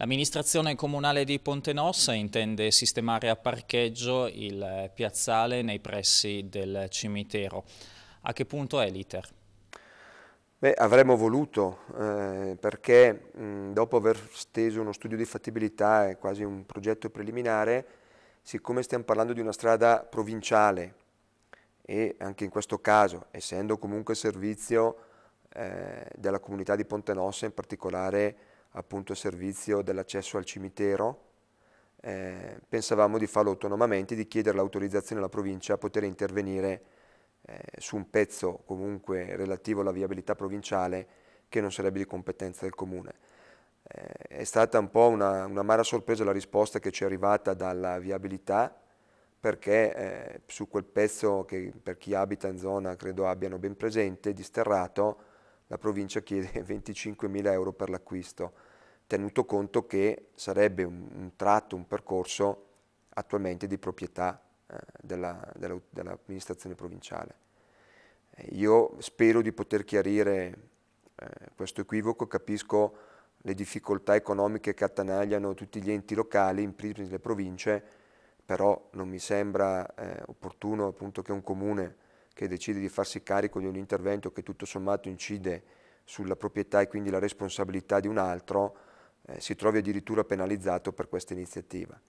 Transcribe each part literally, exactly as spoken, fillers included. L'amministrazione comunale di Ponte Nossa intende sistemare a parcheggio il piazzale nei pressi del cimitero. A che punto è l'iter? Beh, avremmo voluto, eh, perché mh, dopo aver steso uno studio di fattibilità, è quasi un progetto preliminare, siccome stiamo parlando di una strada provinciale e anche in questo caso, essendo comunque servizio eh, della comunità di Ponte Nossa, in particolare appunto servizio dell'accesso al cimitero, eh, pensavamo di farlo autonomamente, di chiedere l'autorizzazione alla provincia a poter intervenire eh, su un pezzo comunque relativo alla viabilità provinciale che non sarebbe di competenza del comune. Eh, è stata un po' una, una amara sorpresa la risposta che ci è arrivata dalla viabilità, perché eh, su quel pezzo che per chi abita in zona credo abbiano ben presente, di sterrato, la provincia chiede venticinquemila euro per l'acquisto, tenuto conto che sarebbe un, un tratto, un percorso attualmente di proprietà eh, dell'amministrazione della, dell provinciale. Eh, io spero di poter chiarire eh, questo equivoco, capisco le difficoltà economiche che attanagliano tutti gli enti locali, in primis le province, però non mi sembra eh, opportuno appunto che un comune che decide di farsi carico di un intervento che tutto sommato incide sulla proprietà e quindi la responsabilità di un altro, eh, si trovi addirittura penalizzato per questa iniziativa.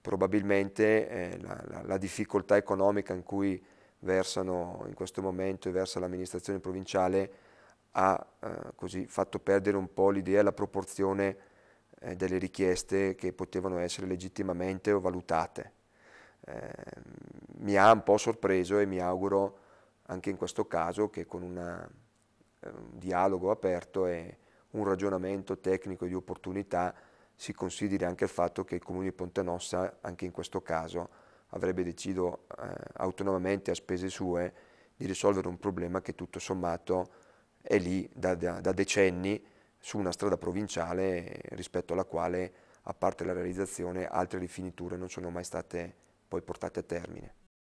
Probabilmente eh, la, la, la difficoltà economica in cui versano in questo momento e versa l'amministrazione provinciale ha eh, così fatto perdere un po' l'idea e la proporzione eh, delle richieste che potevano essere legittimamente o valutate. Eh, mi ha un po' sorpreso e mi auguro anche in questo caso che con una, eh, un dialogo aperto e un ragionamento tecnico di opportunità si consideri anche il fatto che il Comune di Ponte Nossa anche in questo caso avrebbe deciso eh, autonomamente a spese sue di risolvere un problema che tutto sommato è lì da, da, da decenni su una strada provinciale eh, rispetto alla quale, a parte la realizzazione, altre rifiniture non sono mai state poi portate a termine.